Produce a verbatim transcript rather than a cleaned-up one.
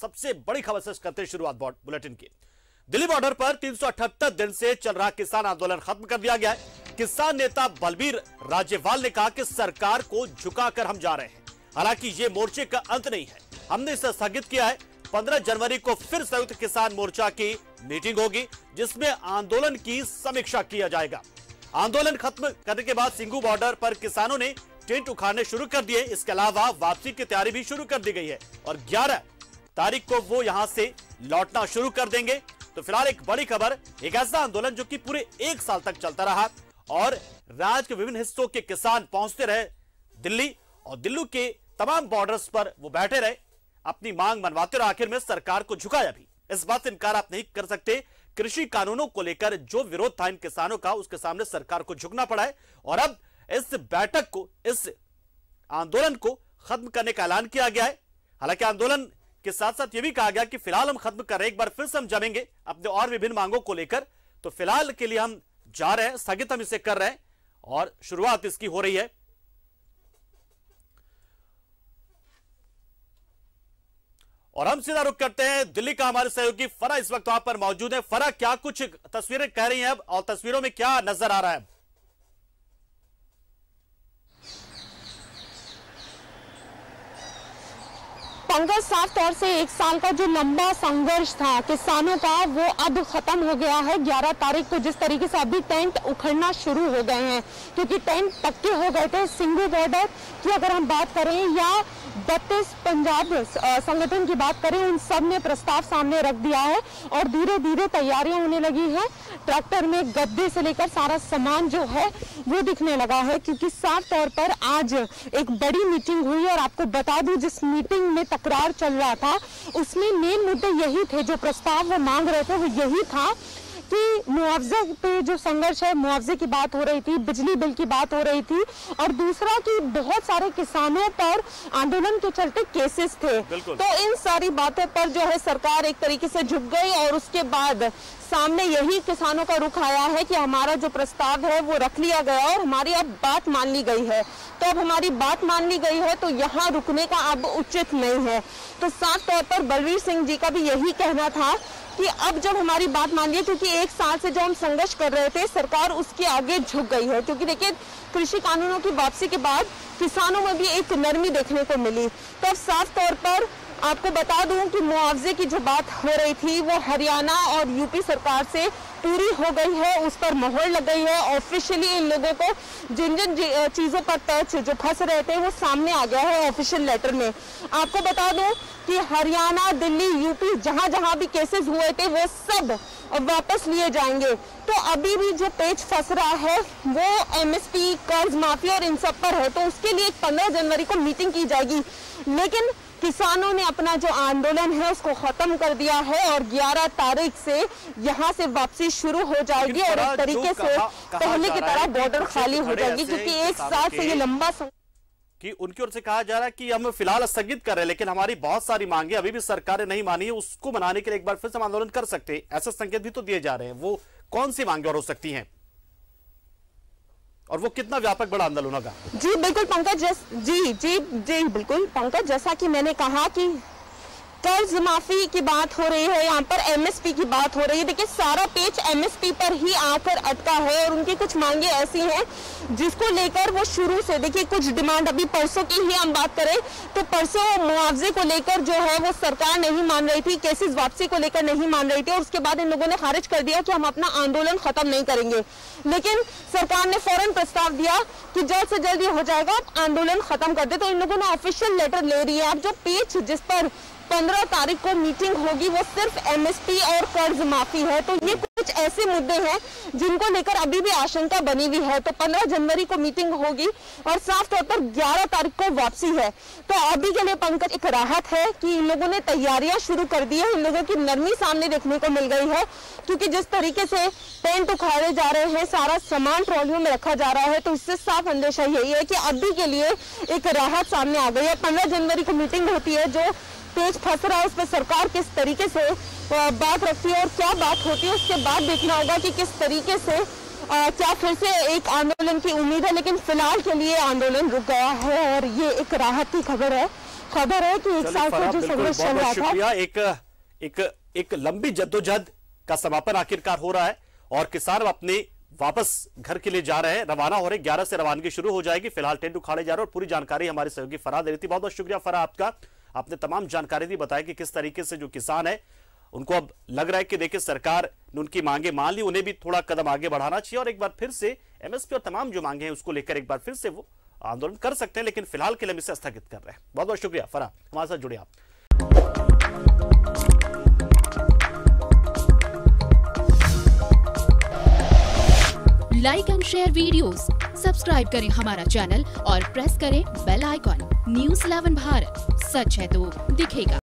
सबसे बड़ी खबर से करते शुरुआत बुलेटिन की। दिल्ली बॉर्डर पर तीन सौ अठहत्तर दिन से चल रहा किसान आंदोलन खत्म कर दिया गया है। किसान नेता बलबीर राजेवाल ने कहा कि सरकार को झुकाकर हम जा रहे हैं। हालांकि ये मोर्चे का अंत नहीं है, हमने इसे स्थगित किया है। पंद्रह जनवरी को फिर संयुक्त किसान मोर्चा की मीटिंग होगी जिसमें आंदोलन की समीक्षा किया जाएगा। आंदोलन खत्म करने के बाद सिंघू बॉर्डर पर किसानों ने टेंट उखाड़ने शुरू कर दिए। इसके अलावा वापसी की तैयारी भी शुरू कर दी गई है और ग्यारह तारीख को वो यहां से लौटना शुरू कर देंगे। तो फिलहाल एक बड़ी खबर, एक ऐसा आंदोलन जो कि पूरे एक साल तक चलता रहा और राज्य के विभिन्न हिस्सों के किसान पहुंचते रहे दिल्ली और दिल्ली के तमाम बॉर्डर्स पर वो बैठे रहे, अपनी मांग मनवाते रहे। आखिर में सरकार को झुकाया भी, इस बात से इनकार आप नहीं कर सकते। कृषि कानूनों को लेकर जो विरोध था इन किसानों का, उसके सामने सरकार को झुकना पड़ा है और अब इस बैठक को, इस आंदोलन को खत्म करने का ऐलान किया गया है। हालांकि आंदोलन के साथ साथ यह भी कहा गया कि फिलहाल हम खत्म कर रहे हैं, एक बार फिर से हम जमेंगे अपने और विभिन्न मांगों को लेकर। तो फिलहाल के लिए हम जा रहे हैं, स्थगित हम इसे कर रहे हैं और शुरुआत इसकी हो रही है। और हम सीधा रुख करते हैं दिल्ली का, हमारे सहयोगी फरा इस वक्त वहां पर मौजूद है। फरा, क्या कुछ तस्वीरें कह रही हैं अब और तस्वीरों में क्या नजर आ रहा है? संघर्ष साफ तौर से एक साल का जो लंबा संघर्ष था किसानों का, वो अब खत्म हो गया है। ग्यारह तारीख को जिस तरीके से अभी टेंट उखड़ना शुरू हो गए हैं, क्योंकि टेंट पक्के हो गए थे। सिंघू बॉर्डर की अगर हम बात करें या बत्तीस पंजाब संगठन की बात करें, उन सब ने प्रस्ताव सामने रख दिया है और धीरे धीरे तैयारियां होने लगी है। ट्रैक्टर में गद्दे से लेकर सारा सामान जो है वो दिखने लगा है, क्योंकि साफ तौर पर आज एक बड़ी मीटिंग हुई और आपको बता दूं जिस मीटिंग में करार चल रहा था उसमें मेन मुद्दे यही थे, जो प्रस्ताव वो मांग रहे थे वो यही था कि मुआवजे पे जो संघर्ष है, मुआवजे की बात हो रही थी, बिजली बिल की बात हो रही थी और दूसरा कि बहुत सारे किसानों पर आंदोलन के चलते केसेस थे। तो इन सारी बातों पर जो है सरकार एक तरीके से झुक गई और उसके बाद सामने यही किसानों का रुख आया है कि हमारा जो प्रस्ताव है वो रख लिया गया और हमारी अब बात मान ली गई है। तो अब हमारी बात मान ली गई है तो यहाँ रुकने का अब उचित नहीं है। तो साफ तौर पर बलवीर सिंह जी का भी यही कहना था कि अब जब हमारी बात मान ली, क्योंकि एक साल से जो हम संघर्ष कर रहे थे सरकार उसके आगे झुक गई है। क्योंकि देखिए कृषि कानूनों की वापसी के बाद किसानों में भी एक नरमी देखने को मिली। तो अब साफ तौर पर आपको बता दूं कि मुआवजे की जो बात हो रही थी वो हरियाणा और यूपी सरकार से पूरी हो गई है, उस पर मोहर लग गई है। ऑफिशियली इन लोगों को जिन जिन चीज़ों पर टच जो फंस रहे थे वो सामने आ गया है ऑफिशियल लेटर में। आपको बता दूं कि हरियाणा, दिल्ली, यूपी जहां जहां भी केसेस हुए थे वो सब वापस लिए जाएंगे। तो अभी भी जो पेच फंस रहा है वो एम एस पी, कर्ज माफी और इन सब पर है। तो उसके लिए पंद्रह जनवरी को मीटिंग की जाएगी, लेकिन किसानों ने अपना जो आंदोलन है उसको खत्म कर दिया है और ग्यारह तारीख से यहाँ से वापसी शुरू हो जाएगी और एक तरीके से पहले की तरह बॉर्डर खाली हो जाएगी, क्योंकि एक साल से ये लंबा कि उनकी ओर से कहा जा रहा है कि हम फिलहाल स्थगित कर रहे हैं, लेकिन हमारी बहुत सारी मांगे अभी भी सरकार ने नहीं मानी है। उसको मनाने के लिए एक बार फिर से आंदोलन कर सकते हैं, ऐसे संकेत भी तो दिए जा रहे हैं। वो कौन सी मांगे और हो सकती है और वो कितना व्यापक बड़ा आंदोलन होगा? जी बिल्कुल पंकज, जी जी जी बिल्कुल पंकज, जैसा कि मैंने कहा कि कर्ज माफी की बात हो रही है, यहाँ पर एम एस पी की बात हो रही है। देखिए सारा पेच एम एस पी पर ही आकर अटका है और उनकी कुछ मांगे ऐसी हैं जिसको लेकर वो शुरू से, देखिए कुछ डिमांड अभी परसों की ही हम बात करें तो परसों मुआवजे को लेकर जो है वो सरकार नहीं मान रही थी, केसेस वापसी को लेकर नहीं मान रही थी और उसके बाद इन लोगों ने खारिज कर दिया कि हम अपना आंदोलन खत्म नहीं करेंगे। लेकिन सरकार ने फौरन प्रस्ताव दिया कि जल्द से जल्द ये हो जाएगा, आप आंदोलन खत्म कर दे। तो इन लोगों ने ऑफिशियल लेटर ले रही है। अब जो पेच जिस पर पंद्रह तारीख को मीटिंग होगी वो सिर्फ एम एस पी और कर्ज माफी है। तो ये कुछ ऐसे मुद्दे हैं जिनको लेकर अभी भी आशंका बनी हुई है। तो पंद्रह जनवरी को मीटिंग होगी और साफ तौर पर ग्यारह तारीख को वापसी है। तो अभी के लिए पंकज एक राहत है कि इन लोगों ने तैयारियां शुरू कर दी है, इन लोगों की नरमी सामने देखने को मिल गई है, क्योंकि जिस तरीके से टेंट उखाड़े जा रहे हैं, सारा सामान ट्रॉलियों में रखा जा रहा है, तो इससे साफ अंदेशा यही है कि अभी के लिए एक राहत सामने आ गई है। पंद्रह जनवरी को मीटिंग होती है, जो पेच फंस रहा है उस पर सरकार किस तरीके से बात रखती है और क्या बात होती है उसके बाद देखना होगा कि किस तरीके से क्या फिर से एक आंदोलन की उम्मीद है। लेकिन फिलहाल के लिए आंदोलन रुक गया है और ये एक राहत की खबर है खबर है कि एक साल से जो संघर्ष चल रहा था, एक एक एक लंबी जद्दोजहद का समापन आखिरकार हो रहा है और किसान अपने वापस घर के लिए जा रहे हैं, रवाना हो रहे हैं। ग्यारह से रवानगी शुरू हो जाएगी। फिलहाल टेंट उखाड़े जा रहे हैं और पूरी जानकारी हमारे सहयोगी फराह दे रही थी। बहुत बहुत शुक्रिया फराह आपका, आपने तमाम जानकारी दी, बताया कि किस तरीके से जो किसान है उनको अब लग रहा है कि देखिए सरकार ने उनकी मांगे मान ली, उन्हें भी थोड़ा कदम आगे बढ़ाना चाहिए और एक बार फिर से एमएसपी और तमाम जो मांगे हैं उसको लेकर एक बार फिर से वो आंदोलन कर सकते हैं, लेकिन फिलहाल के लिए हम इसे स्थगित कर रहे हैं। बहुत बहुत शुक्रिया फराह, हमारे साथ जुड़े आप। Like and share videos, subscribe करें हमारा चैनल और प्रेस करें bell icon. News eleven Bharat, सच है तो दिखेगा।